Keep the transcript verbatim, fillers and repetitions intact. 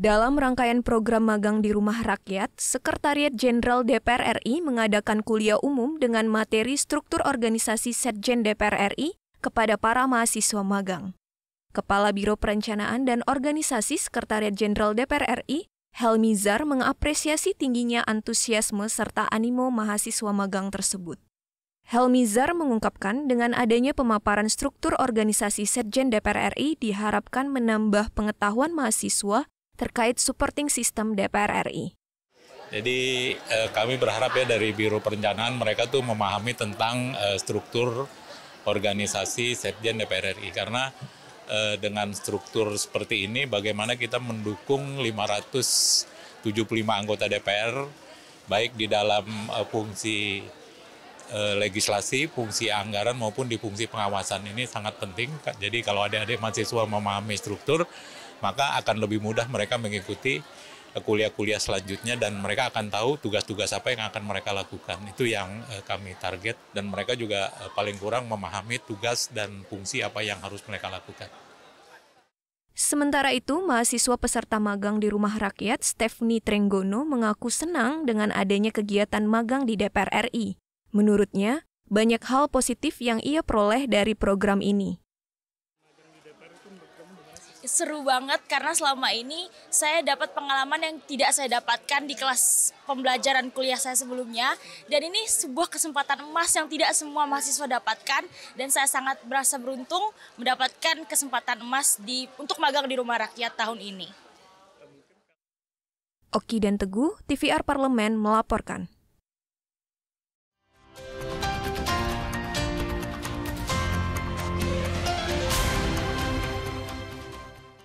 Dalam rangkaian program magang di rumah rakyat, Sekretariat Jenderal D P R R I mengadakan kuliah umum dengan materi struktur organisasi Setjen D P R R I kepada para mahasiswa magang. Kepala Biro Perencanaan dan Organisasi Sekretariat Jenderal D P R R I, Helmizar, mengapresiasi tingginya antusiasme serta animo mahasiswa magang tersebut. Helmizar mengungkapkan dengan adanya pemaparan struktur organisasi Setjen D P R R I diharapkan menambah pengetahuan mahasiswa terkait supporting sistem D P R R I. Jadi eh, kami berharap ya dari Biro Perencanaan mereka tuh memahami tentang eh, struktur organisasi Setjen D P R R I, karena eh, dengan struktur seperti ini bagaimana kita mendukung lima ratus tujuh puluh lima anggota D P R baik di dalam eh, fungsi eh, legislasi, fungsi anggaran maupun di fungsi pengawasan. Ini sangat penting. Jadi kalau adik-adik mahasiswa memahami struktur, maka akan lebih mudah mereka mengikuti kuliah-kuliah selanjutnya dan mereka akan tahu tugas-tugas apa yang akan mereka lakukan. Itu yang kami target, dan mereka juga paling kurang memahami tugas dan fungsi apa yang harus mereka lakukan. Sementara itu, mahasiswa peserta magang di rumah rakyat Stefni Trenggono mengaku senang dengan adanya kegiatan magang di D P R R I. Menurutnya, banyak hal positif yang ia peroleh dari program ini. Seru banget karena selama ini saya dapat pengalaman yang tidak saya dapatkan di kelas pembelajaran kuliah saya sebelumnya. Dan ini sebuah kesempatan emas yang tidak semua mahasiswa dapatkan. Dan saya sangat merasa beruntung mendapatkan kesempatan emas di, untuk magang di rumah rakyat tahun ini. Oki dan Teguh, T V R Parlemen melaporkan.